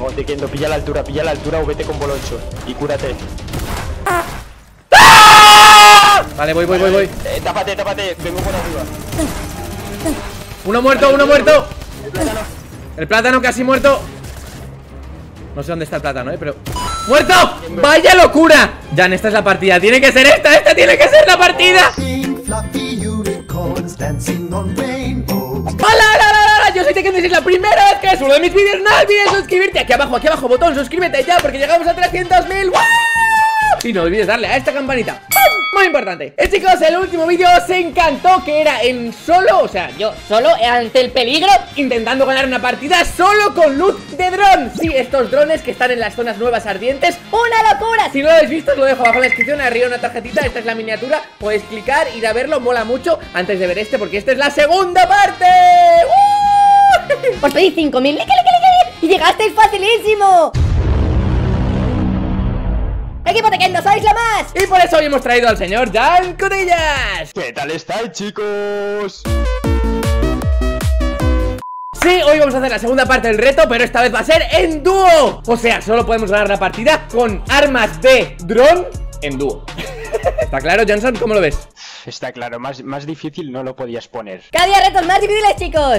Vamos, Tekendo, pilla la altura o vete con Boloncho. Y cúrate. Vale, voy. Tápate, vengo por arriba. Uno muerto. El plátano casi muerto. No sé dónde está el plátano, pero... ¡Muerto! ¡Vaya locura! Jan, esta es la partida. Tiene que ser esta. Esta tiene que ser la partida. ¡Hola! Yo soy Tekendo y es la primera vez que subo de mis vídeos. No olvides suscribirte. Aquí abajo, botón. Suscríbete ya porque llegamos a 300.000. ¡Wow! Y no olvides darle a esta campanita. Muy importante. Chicos, el último vídeo os encantó, que era en solo, o sea, yo solo ante el peligro, intentando ganar una partida solo con luz de dron. Sí, estos drones que están en las zonas nuevas ardientes. ¡Una locura! Si no lo habéis visto, os lo dejo abajo en la descripción, arriba una tarjetita. Esta es la miniatura, podéis clicar, ir a verlo, mola mucho. Antes de ver este, porque esta es la segunda parte. ¡Uh! Os pedí 5.000 like, y llegasteis facilísimo. ¡Equipo Tekendo, sois la más! Y por eso hoy hemos traído al señor Dan Cotillas. ¿Qué tal estáis, chicos? Sí, hoy vamos a hacer la segunda parte del reto, pero esta vez va a ser en dúo. O sea, solo podemos ganar la partida con armas de dron en dúo. ¿Está claro, Jansson? ¿Cómo lo ves? Está claro, más difícil no lo podías poner. Cada día retos más difíciles, chicos.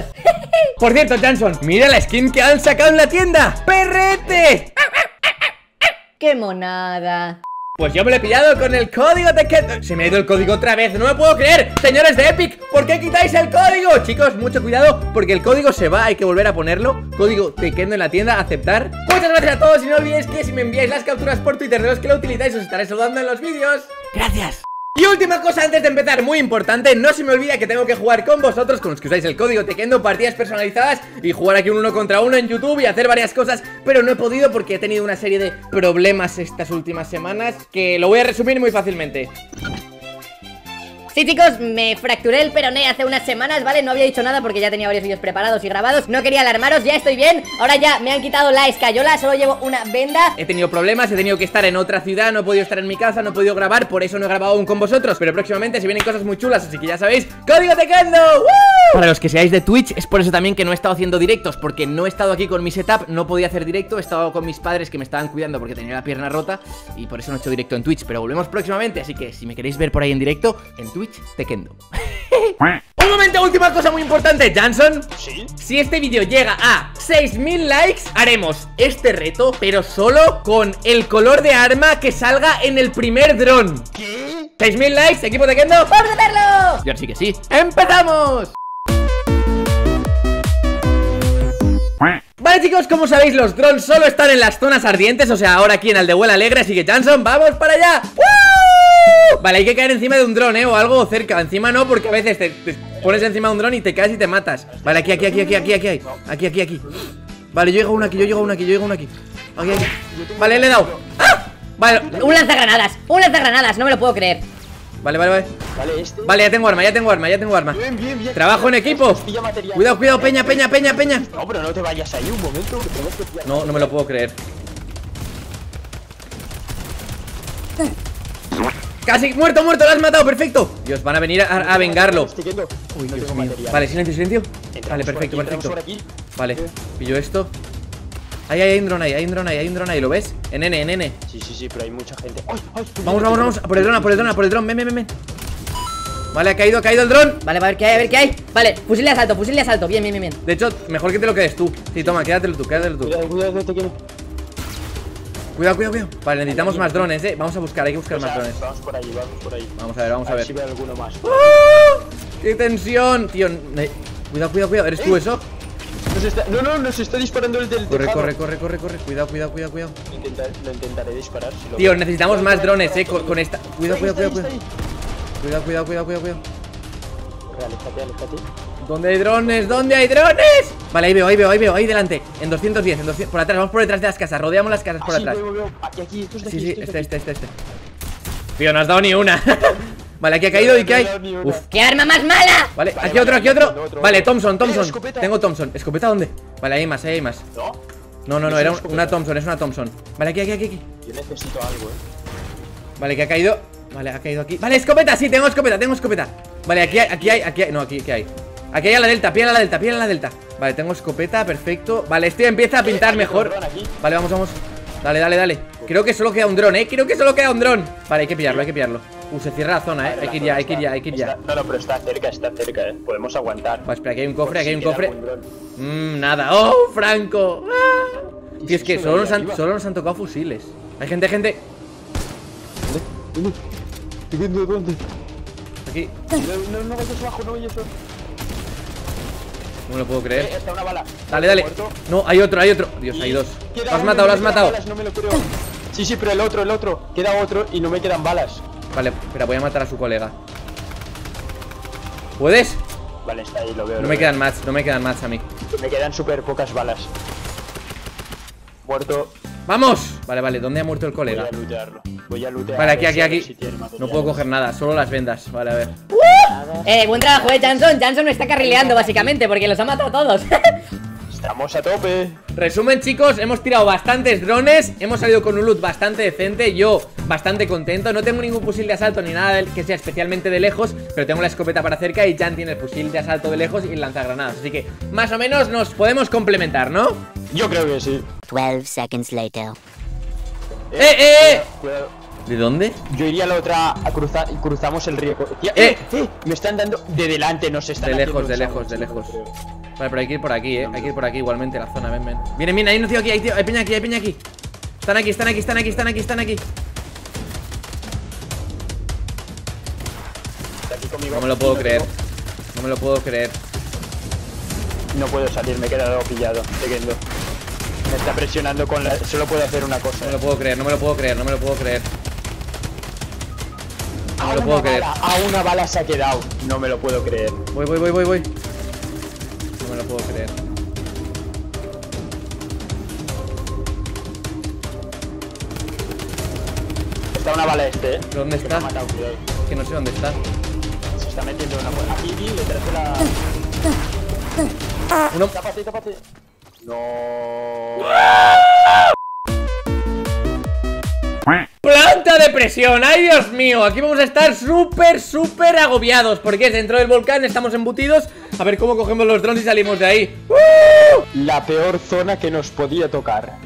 Por cierto, Jansson, mira la skin que han sacado en la tienda. ¡Perrete! ¡Qué monada! Pues yo me lo he pillado con el código Tekendo. Se me ha ido el código otra vez, no me puedo creer. Señores de Epic, ¿por qué quitáis el código? Chicos, mucho cuidado porque el código se va, hay que volver a ponerlo. Código Tekendo en la tienda, aceptar. Muchas gracias a todos y no olvidéis que si me enviáis las capturas por Twitter de los que lo utilizáis, os estaré saludando en los vídeos. Gracias. Y última cosa antes de empezar, muy importante, no se me olvida que tengo que jugar con vosotros, con los que usáis el código Tekendo, partidas personalizadas y jugar aquí un 1 contra 1 en YouTube y hacer varias cosas, pero no he podido porque he tenido una serie de problemas estas últimas semanas que lo voy a resumir muy fácilmente. Sí, chicos, me fracturé el peroné hace unas semanas, ¿vale? No había dicho nada porque ya tenía varios vídeos preparados y grabados. No quería alarmaros, ya estoy bien. Ahora ya me han quitado la escayola, solo llevo una venda. He tenido problemas, he tenido que estar en otra ciudad, no he podido estar en mi casa, no he podido grabar, por eso no he grabado aún con vosotros. Pero próximamente se vienen cosas muy chulas, así que ya sabéis, ¡código Tekendo! ¡Woo! Para los que seáis de Twitch, es por eso también que no he estado haciendo directos, porque no he estado aquí con mi setup, no podía hacer directo, he estado con mis padres que me estaban cuidando porque tenía la pierna rota y por eso no he hecho directo en Twitch, pero volvemos próximamente, así que si me queréis ver por ahí en directo, en Twitch Tekendo. Un momento, última cosa muy importante, Jansson. ¿Sí? Si este vídeo llega a 6.000 likes, haremos este reto, pero solo con el color de arma que salga en el primer dron. ¿Qué? 6.000 likes, equipo Tekendo. ¡Vamos a hacerlo! Y ahora sí que sí, ¡empezamos! Vale, chicos, como sabéis, los drones solo están en las zonas ardientes, o sea, ahora aquí en Aldehuela Alegre, así que Jansson, ¡vamos para allá! Vale, hay que caer encima de un dron, o algo cerca. Encima no, porque a veces te pones encima de un dron y te caes y te matas. Vale, aquí. Vale, yo llego uno aquí. Aquí. Vale, le he dado. ¡Ah! Vale, un lanzagranadas, no me lo puedo creer. Vale, ya tengo arma. Bien. Trabajo en equipo. Cuidado, peña. No, pero no te vayas ahí un momento. No, no me lo puedo creer. Casi, muerto, lo has matado, perfecto. Dios, van a venir a vengarlo. Uy, Dios mío. Vale, silencio. Vale, perfecto. Vale, pillo esto. Ahí hay un dron ahí, ¿lo ves? En N, en N. Sí, pero hay mucha gente. Vamos, por el dron, ven. Vale, ha caído el dron. Vale, a ver qué hay. Vale, fusil de asalto, bien. De hecho, mejor que te lo quedes tú. Sí, toma, quédatelo tú. Cuidado. Vale, necesitamos más drones, Vamos a buscar, hay que buscar más drones. Vamos por ahí. Vamos a ver. Si veo alguno más. ¡Oh! ¡Qué tensión! Tío, cuidado. ¿Eres tú eso? Nos está disparando el del tejado. Corre. Cuidado. Lo intentaré disparar. Si lo Tío, necesitamos más drones, con esta. Cuidado. Aléjate. ¿Dónde hay drones? Vale, ahí veo, ahí delante. En 210, por atrás, vamos por detrás de las casas. Rodeamos las casas por atrás. Aquí, este. Tío, no has dado ni una. Vale, aquí ha caído y ¿qué hay? Uf. ¡Qué arma más mala! Vale, aquí otro. Vale, Thompson. Tengo Thompson. ¿Escopeta dónde? Vale, ahí hay más. No, era una Thompson, es una Thompson. Vale, aquí. Yo necesito algo, Vale, que ha caído. Vale, ha caído aquí. Vale, escopeta, sí, tengo escopeta. Vale, aquí hay. No, aquí, ¿qué hay? Aquí hay a la delta, piel a la delta, piel a la delta. Vale, tengo escopeta, perfecto. Vale, este empieza a pintar mejor. Vale, vamos, vamos. Dale, dale, dale. Creo que solo queda un dron, creo que solo queda un dron. Vale, hay que pillarlo, hay que pillarlo. Se cierra la zona, Hay que ir ya, hay que ir ya, hay que ir ya. No, no, pero está cerca, podemos aguantar. Vale, espera, aquí hay un cofre, aquí hay un cofre. Nada, ¡oh, Franco! Tío, es que solo nos han tocado fusiles. Hay gente, gente. ¿Dónde? Aquí. No vayas abajo, no vayas abajo. No me lo puedo creer. Está una bala. Dale, dale. No, hay otro, hay otro. Dios, hay dos. Lo has matado, lo has matado. No me lo creo. Sí, sí, pero el otro. Queda otro y no me quedan balas. Vale, espera, voy a matar a su colega. ¿Puedes? Vale, está ahí, lo veo. No me quedan más, no me quedan más a mí. Me quedan súper pocas balas. Muerto. ¡Vamos! Vale, vale, ¿dónde ha muerto el colega? Voy a lootearlo. Voy a lootear. Vale, aquí, aquí, aquí. No puedo coger nada, solo las vendas. Vale, a ver. Buen trabajo, Jansson. Jansson me está carrileando, básicamente, porque los ha matado a todos. Estamos a tope. Resumen, chicos, hemos tirado bastantes drones. Hemos salido con un loot bastante decente. Yo bastante contento. No tengo ningún fusil de asalto ni nada que sea especialmente de lejos, pero tengo la escopeta para cerca y Jan tiene el fusil de asalto de lejos y el lanzagranadas. Así que más o menos nos podemos complementar, ¿no? Yo creo que sí. 12 seconds later. Cuidado. ¿De dónde? Yo iría a la otra a cruzar y cruzamos el río. Me están dando de delante, nos están de lejos, de lejos, de lejos. Vale, pero hay que ir por aquí, hay que ir por aquí igualmente la zona, ven, ven. Viene, viene, hay un tío aquí, hay tío, hay peña aquí, hay peña aquí. Están aquí, están aquí, están aquí, están aquí, están aquí. Está aquí conmigo. No me lo puedo creer. No me lo puedo creer. No puedo salir, me he quedado pillado, Tekendo. Me está presionando con la... Solo puedo hacer una cosa. No me lo puedo creer, no me lo puedo creer, no me lo puedo creer. No me lo puedo creer. A una bala se ha quedado. No me lo puedo creer. Voy, voy, voy, voy, voy. No me lo puedo creer. Está una bala este, ¿Dónde está? Matado, que no sé dónde está. Se está metiendo en una puerta. Aquí, detrás de la... Uno. Tápate, tápate. No. Planta de presión, ay Dios mío. Aquí vamos a estar súper, súper agobiados, porque es dentro del volcán, estamos embutidos. A ver cómo cogemos los drones y salimos de ahí. La peor zona que nos podía tocar.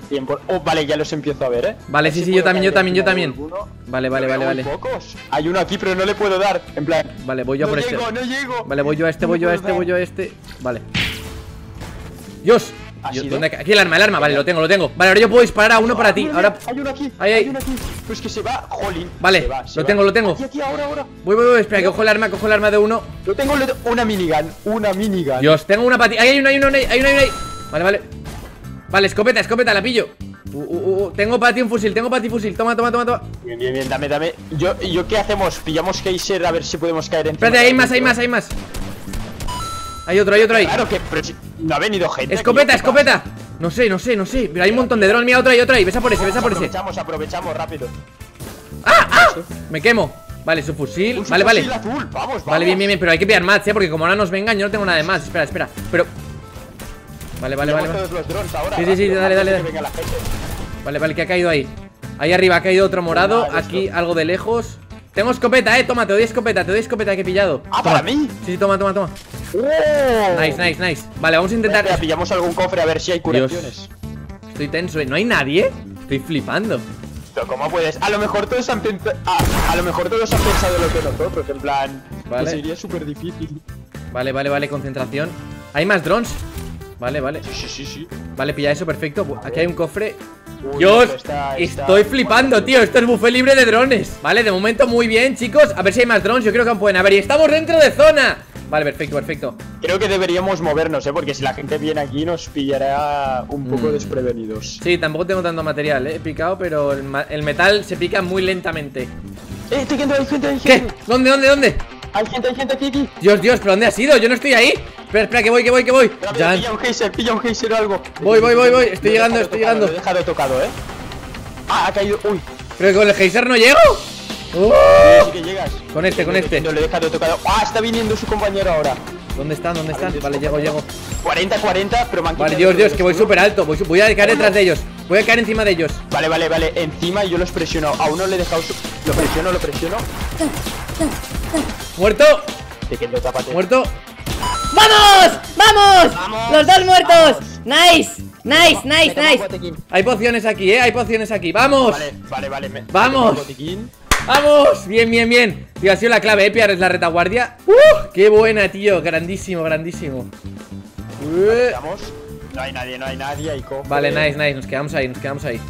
Oh, vale, ya los empiezo a ver, Vale, sí, sí, yo también, yo también, yo también. Vale, vale, vale, vale. Hay uno aquí, pero no le puedo dar. En plan, vale, voy yo a por este. No llego. Vale, voy yo a este, voy yo a este, voy yo a este. Vale. Dios. ¿Dónde? Aquí el arma, vale, lo tengo Vale, ahora yo puedo disparar a uno para ti. Ahora... Hay uno aquí, hay uno aquí. Pues que se va, jolín. Vale, se va, se lo tengo, lo tengo. Aquí, aquí, ahora, ahora. Voy, voy, voy, espera, que cojo el arma de uno. Lo tengo, una minigun, Dios, tengo una para ti, ahí hay uno, hay uno, hay uno, hay uno. Vale, vale. Vale, escopeta, escopeta, la pillo. Tengo para ti un fusil, tengo para ti fusil. Toma, toma, toma, toma. Bien, bien, bien, dame, dame. Yo ¿qué hacemos? Pillamos Kaiser a ver si podemos caer en... Espérate, hay más, hay más, hay más. Hay otro, ahí. Claro que... Pero si no ha venido gente. Escopeta, aquí, escopeta. No sé, no sé, no sé. Pero hay un montón de drones. Mira, otro ahí, otro ahí. Besa por ese, besa por ese. Aprovechamos, aprovechamos rápido. ¡Ah, ah! Me quemo. Vale, su fusil. Vale, vale. Azul. Vamos, vamos. Vale, bien, bien, bien. Pero hay que pillar mats, porque como ahora nos vengan, yo no tengo nada de mats. Espera, espera. Pero... Vale, vale, vale. Todos los drones ahora, sí, sí, sí, dale, dale, dale. Vale, vale, que ha caído ahí. Ahí arriba ha caído otro morado. Aquí algo de lejos. Tengo escopeta, toma, te doy escopeta que he pillado. Ah, ¿para mí? Sí, toma, toma, toma. Nice, nice, nice. Vale, vamos a intentar... Venga, pillamos algún cofre a ver si hay curaciones. Dios. Estoy tenso, ¿no hay nadie? Estoy flipando. Pero ¿cómo puedes? A lo mejor todos han pensado... a lo mejor todos han pensado lo que nosotros, en plan... Vale. Que sería súper difícil. Vale, vale, vale, concentración. ¿Hay más drones? Vale, vale. Sí, sí, sí, sí. Vale, pilla eso, perfecto. Aquí hay un cofre... Dios, estoy flipando, tío. Esto es buffet libre de drones. Vale, de momento muy bien, chicos. A ver si hay más drones, yo creo que aún pueden haber. Y estamos dentro de zona. Vale, perfecto, perfecto. Creo que deberíamos movernos, porque si la gente viene aquí nos pillará un poco desprevenidos. Sí, tampoco tengo tanto material, he picado, pero el metal se pica muy lentamente. Estoy viendo, hay gente, hay gente. ¿Qué? ¿Dónde, dónde, dónde? Hay gente aquí, aquí. Dios, Dios, ¿pero dónde has ido? Yo no estoy ahí. Espera, espera, que voy, que voy, que voy. Pilla un geyser o algo. Voy, voy, voy, voy. Estoy llegando, estoy llegando. Déjalo tocado, Ah, ha caído. Uy. Pero que con el geyser no llego. Sí que llegas. Con este, con este. No lo he dejado tocado. Ah, está viniendo su compañero ahora. ¿Dónde están? ¿Dónde están? Vale, llego, llego. 40, 40, pero manquita. Vale, Dios, Dios, que voy súper alto. Voy a caer detrás de ellos. Voy a caer encima de ellos. Vale, vale, vale. Encima yo los presiono. A uno le he dejado su... Lo presiono, lo presiono. Muerto. Muerto. ¡Vamos! ¡Vamos! ¡Vamos! ¡Los dos muertos! Vamos. ¡Nice! Nice, nice, nice. Hay pociones aquí, hay pociones aquí. ¡Vamos! Vale, vale, vale. ¡Vamos! ¡Vamos! Bien, bien, bien. Tío, ha sido la clave, Epiar es la retaguardia. ¡Qué buena, tío! Grandísimo, grandísimo. Vamos. No hay nadie, no hay nadie. Ahí cojo. Vale, nice, nice. Nos quedamos ahí, nos quedamos ahí.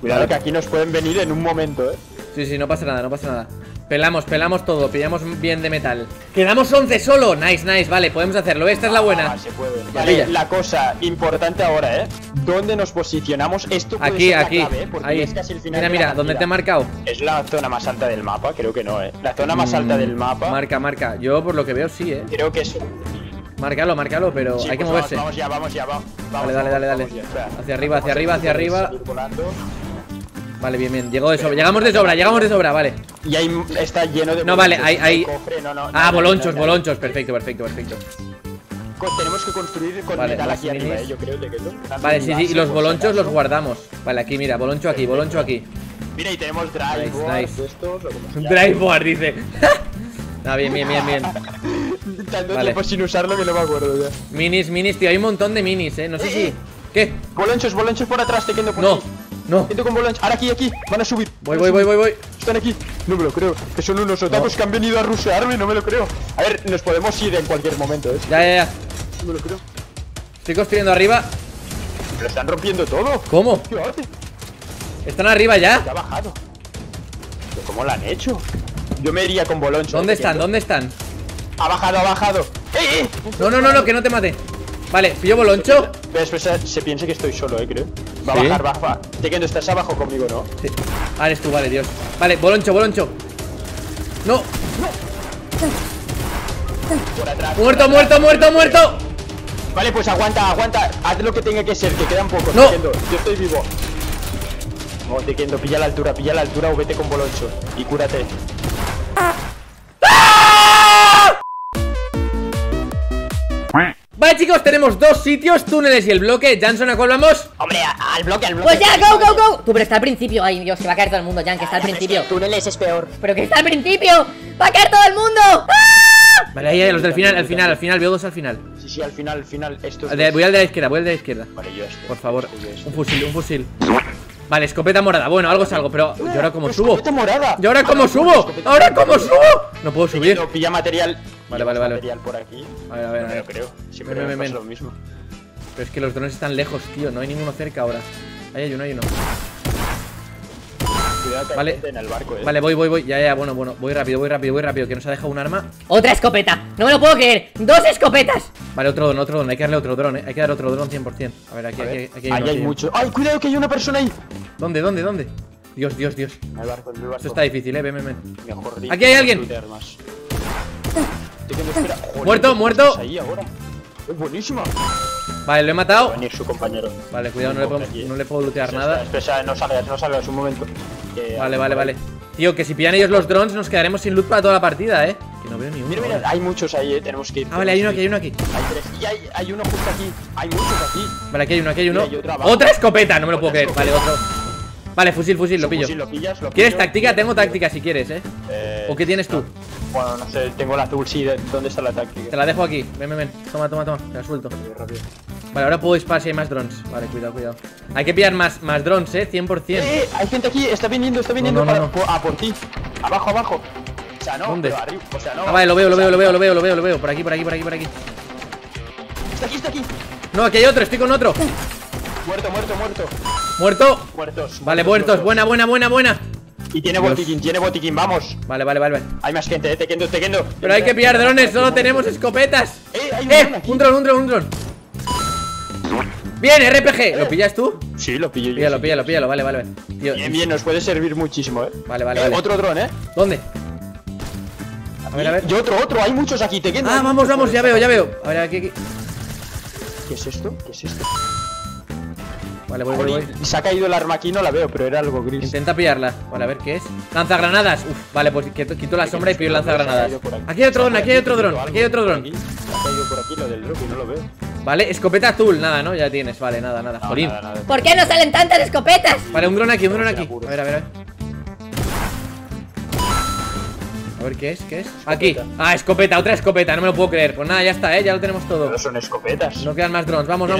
Cuidado que aquí nos pueden venir en un momento, eh. Sí, sí, no pasa nada, no pasa nada. Pelamos, pelamos todo, pillamos bien de metal. Quedamos 11 solo, nice, nice, vale, podemos hacerlo, esta es la buena. Ah, se puede. Vale, la cosa importante ahora, ¿dónde nos posicionamos? Esto puede aquí, ser aquí, la clave, porque ahí. Es casi el final. Mira, mira, ¿dónde te he marcado? ¿Es la zona más alta del mapa? Creo que no, la zona más alta del mapa. Marca, marca, yo por lo que veo sí, creo que es... Márcalo, márcalo, pero sí, hay que pues moverse. Vamos ya, vamos ya, vamos. Dale, dale, dale, dale. Hacia arriba, hacia arriba, hacia arriba. Vale, bien, bien, llegó de sobra, llegamos de sobra, vale. Y ahí está lleno de... No, vale, hay... Cofre, no, no, ah, bolonchos, bolonchos, perfecto, perfecto, perfecto. Tenemos que construir con metal aquí arriba, yo creo. Vale, sí, sí, y los bolonchos los guardamos. Vale, aquí, mira, boloncho aquí, boloncho aquí. Mira, y tenemos driveboard. Driveboard, dice. Ah, bien, bien, bien, bien. Tanto tiempo sin usarlo que no me acuerdo ya. Minis, minis, tío, hay un montón de minis, no sé si... ¿Qué? Bolonchos, bolonchos por atrás, Tekendo, por ahí. No. Ahora aquí, aquí. Van a subir. Voy. Están aquí. No me lo creo. Que son unos otacos que han venido a rushearme. No me lo creo. A ver, nos podemos ir en cualquier momento, ¿eh? Ya, ya, ya. No me lo creo. Estoy construyendo arriba. Pero están rompiendo todo. ¿Cómo? ¿Qué hace? Están arriba ya. Ya ha bajado. ¿Pero cómo lo han hecho? Yo me iría con boloncho. ¿Dónde están? ¿Dónde están? Ha bajado, ha bajado. ¡Eh, eh! No, no, no, no, que no te mate. Vale, pillo boloncho. Pero después se piensa que estoy solo, creo. Va a bajar, baja. Tekendo, estás abajo conmigo, ¿no? Sí. Ah, eres tú, vale, Dios. Vale, boloncho, boloncho. No. Por atrás, muerto, muerto, muerto, muerto. Vale, pues aguanta, aguanta. Haz lo que tenga que ser, que quedan pocos. No. Tekendo, yo estoy vivo. No, Tekendo, pilla la altura o vete con boloncho. Y cúrate. Vale, chicos, tenemos dos sitios, túneles y el bloque. Jansson, ¿a cuál vamos? Hombre, al bloque, al bloque. Pues ya, go, go, go. Tú, pero está al principio. Ay, Dios, que va a caer todo el mundo, Jan, que está al principio. Túneles es peor. Pero que está al principio. ¡Va a caer todo el mundo! ¡Ah! Vale, ahí hay los del final, al final, al final. Veo dos al final. Sí, sí, al final, al final. Estos voy al de la izquierda, voy al de la izquierda. Vale, yo este. Por favor, un fusil, un fusil. Vale, escopeta morada. Bueno, algo salgo, pero ¿y ahora cómo subo? Escopeta morada. ¿Y ahora cómo subo? ¿Ahora cómo subo? No puedo subir. Pilla material. Vale, vale, vale. Material por aquí. A ver, no me lo creo. Siempre me pasa lo mismo. Pero es que los drones están lejos, tío. No hay ninguno cerca ahora. Ahí hay uno, hay uno. Cuidado, vale, en el barco, vale, voy, voy, voy. Ya, ya, bueno, bueno. Voy rápido, voy rápido, voy rápido. Que nos ha dejado un arma. Otra escopeta. No me lo puedo creer. Dos escopetas. Vale, otro dron. Hay que darle otro dron, Hay que darle otro dron 100%. A ver, aquí, aquí hay, mucho. ¡Ay, cuidado que hay una persona ahí! ¿Dónde, dónde, dónde? Dios, Dios, Dios. El barco, el barco. Esto está difícil, ven, ven, ven. Aquí hay alguien. Joder, muerto, muerto. Ahí ahora. Es buenísima. Vale, lo he matado. Su compañero. Vale, cuidado, no, no le puedo lootear nada. Espera, no salgas, no salgas un momento. Vale, vale, vale. Tío, que si pillan ellos los drones nos quedaremos sin loot para toda la partida, Que no veo ni uno. Mira, mira, hay muchos ahí, tenemos que ir. Ah, vale, hay uno aquí, hay uno aquí. Hay tres. Y hay uno justo aquí. Hay muchos aquí. Vale, aquí hay uno, aquí hay uno. Otra escopeta, no me lo puedo creer. Vale, otro. Vale, fusil, fusil, lo pillo. ¿Quieres táctica? Tengo táctica si quieres, ¿O qué tienes tú? Bueno, no sé, tengo la azul, sí, ¿dónde está la táctica? Te la dejo aquí, ven, ven, ven, toma, toma, toma, te la suelto. Rápido, rápido. Vale, ahora puedo disparar si hay más drones. Vale, cuidado, cuidado. Hay que pillar más, drones, 100%. Hay gente aquí, está viniendo para... Ah, por ti. Abajo, abajo. O sea, no, ¿dónde? Pero arriba, o sea, no. Ah, vale, lo veo, lo veo, lo veo, lo veo, lo veo, lo veo. Por aquí, por aquí, por aquí, por aquí. Está aquí, está aquí. No, aquí hay otro, estoy con otro. Muerto, muerto, muerto. ¿Muerto? Muertos. Vale, muertos, buena, buena, buena, buena. Y tiene botiquín, vamos. Vale, vale, vale. Hay más gente, Tekendo, Tekendo. Pero hay que pillar drones, solo tenemos escopetas. Hay un dron aquí. Un dron, un dron, un dron. Bien, RPG. ¿Lo pillas tú? Sí, lo pillo yo. Píllalo, píllalo, píllalo, vale, vale. Tío. Bien, bien, nos puede servir muchísimo, Vale, vale, vale. Otro dron, ¿Dónde? A ver, a ver. Y otro, hay muchos aquí, Tekendo. Ah, vamos, vamos, ya veo, ya veo. A ver, aquí, aquí. ¿Qué es esto? ¿Qué es esto? Vale, voy, voy, voy. Se ha caído el arma aquí, no la veo, pero era algo gris. Intenta pillarla. Vale, a ver qué es. Lanzagranadas. Uf, vale, pues quito la sombra y pillo lanzagranadas. Aquí hay otro dron, aquí hay otro dron, aquí hay otro dron. Ha caído por aquí lo del drone, no lo veo. Vale, escopeta azul, nada, ¿no? Ya tienes, vale, nada, nada. Jolín. ¿Por qué no salen tantas escopetas? Vale, un dron aquí, un dron aquí. A ver, a ver, a ver. A ver, ¿qué es? ¿Qué es? Escopeta. Aquí. Ah, escopeta, otra escopeta, no me lo puedo creer. Pues nada, ya está, ya lo tenemos todo. Pero son escopetas. No quedan más drones, vamos.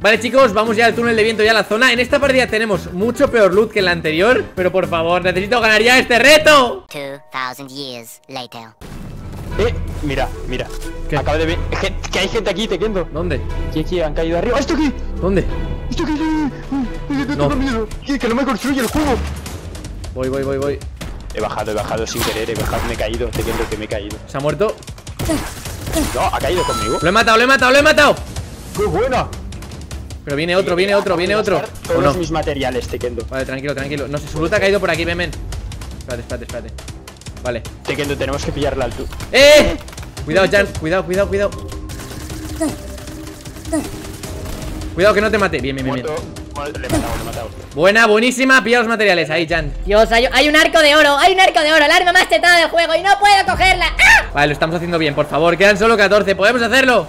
Vale, chicos, vamos ya al túnel de viento, ya a la zona. En esta partida tenemos mucho peor loot que en la anterior. Pero por favor, necesito ganar ya este reto. 2000 years later. Mira, mira. ¿Qué? Acabo de ver que hay gente aquí, Tekendo. ¿Dónde? Aquí han caído arriba. ¡Ah, esto aquí! ¿Dónde? Esto aquí. No. Que no me construye el juego. Voy. He bajado sin querer, me he caído, Tekendo, que me he caído. ¿Se ha muerto? No, ha caído conmigo. Lo he matado. ¡Qué buena! Pero viene otro. Todos mis materiales, Tekendo. Vale, tranquilo. No sé, Suluta ha caído por aquí, ven. Espérate. Vale. Tekendo, tenemos que pillar la altura. ¡Eh! Cuidado, Jan. Cuidado. Cuidado que no te mate. Bien. Le he matado. Buena, buenísima. Pilla los materiales. Ahí, Jan. Dios, hay un arco de oro. El arma más chetada del juego. Y no puedo cogerla. ¡Ah! Vale, lo estamos haciendo bien, por favor. Quedan solo 14. ¿Podemos hacerlo?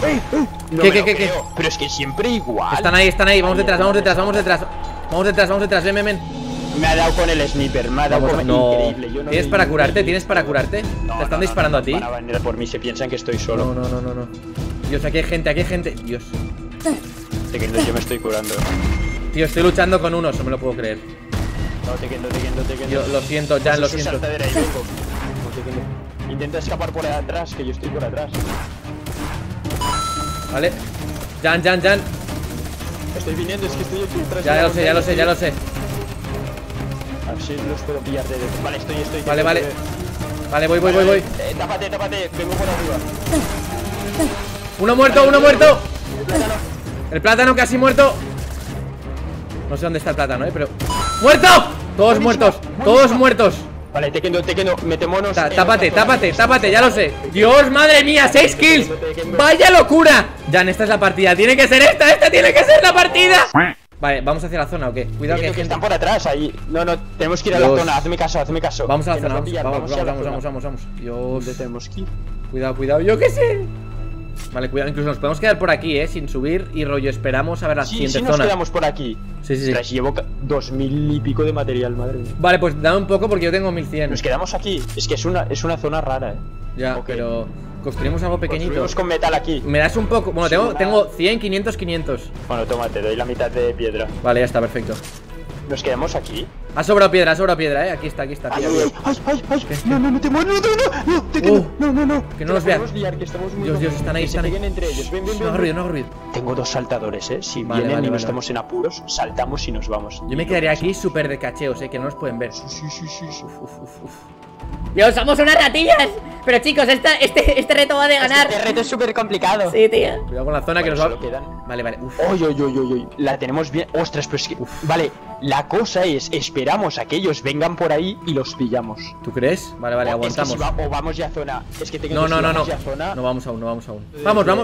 ¿Qué? Pero es que siempre igual. Están ahí. Vamos detrás. Ven. Me ha dado con el sniper, increíble. Yo no. ¿Tienes para curarte? No, ¿te están disparando a ti? Van a venir por mí, se piensan que estoy solo. No. Dios, aquí hay gente. Dios. Tekendo, yo me estoy curando. Tío, estoy luchando con unos, no me lo puedo creer. No, Tekendo. Yo lo siento, Jan, lo siento. Intenta escapar por atrás, que yo estoy por atrás. Vale. Jan. Estoy viniendo, es que estoy aquí atrás. Ya lo sé. Sí, los puedo pillar de dentro. Vale, estoy. Vale, voy. Tápate, vengo por arriba. Uno muerto. El plátano casi muerto. No sé dónde está el plátano, pero... ¡Muerto! Todos muertos. Vale, Tekendo, metémonos. Tápate, ya lo sé. Dios, madre mía, 6 kills. ¡Vaya locura! Jan, esta es la partida. Tiene que ser esta tiene que ser la partida. Vale, ¿vamos hacia la zona o qué? Cuidado que están por atrás ahí. No, tenemos que ir a la zona, hazme caso. Vamos a la zona, vamos. Dios. ¿Dónde tenemos que ir? Cuidado, yo qué sé. Vale, cuidado, incluso nos podemos quedar por aquí, sin subir. Y rollo, esperamos a ver la siguiente zona. Sí, nos quedamos por aquí. Sí. Tras llevo 2000 y pico de material, madre mía. Vale, pues dame un poco porque yo tengo 1100. Nos quedamos aquí, es que es una zona rara, Ya, okay. Pero... construimos algo pequeñito. Construimos con metal aquí. ¿Me das un poco? Bueno, tengo 100, 500, 500. Bueno, toma, te doy la mitad de piedra. Vale, ya está, perfecto. ¿Nos quedamos aquí? Ha sobrado piedra, Aquí está. Ay. No, que no nos vean. Dios, están ahí. No hago ruido, Tengo 2 saltadores, Si vale, vienen y no estamos en apuros, saltamos y nos vamos. Yo me quedaría aquí súper de cacheos, que no nos pueden ver. Sí. Uf. Dios, somos unas ratillas. Pero chicos, este reto va de ganar. Este reto es súper complicado. Sí, tío. Cuidado con la zona, que nos va... quedan. Vale. Uy. La tenemos bien. Ostras, pero es que... Uf. Vale, la cosa es, esperamos a que ellos vengan por ahí y los pillamos. ¿Tú crees? Vale, aguantamos. Es que vamos ya a zona. Es que tengo no. No vamos aún,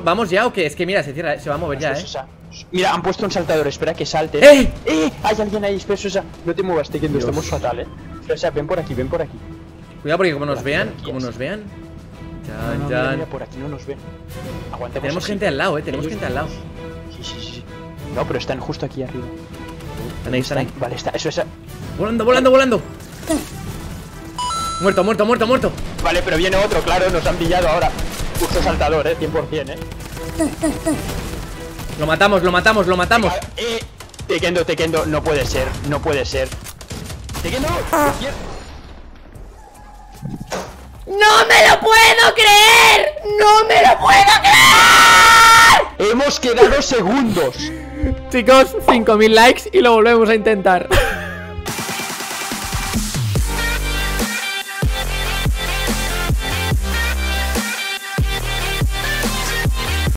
¿Vamos ya o qué? Es que mira, se cierra, se va a mover ya, Mira, han puesto un saltador, espera que salte. Hay alguien ahí, espera, Susa. No te muevas, Tekendo, estamos fatal, O sea, ven por aquí. Cuidado porque como nos vean. Jan. Mira, por aquí no nos ven. Aguantemos. Tenemos gente al lado, Tenemos gente al lado. Sí. No, pero están justo aquí arriba. Están ahí. Vale, eso. Volando. Muerto. Vale, pero viene otro, claro, nos han pillado ahora. Justo saltador, 100%, Lo matamos. Tekendo, no puede ser. Tekendo, ¡no me lo puedo creer! Hemos quedado segundos. Chicos, 5000 likes y lo volvemos a intentar.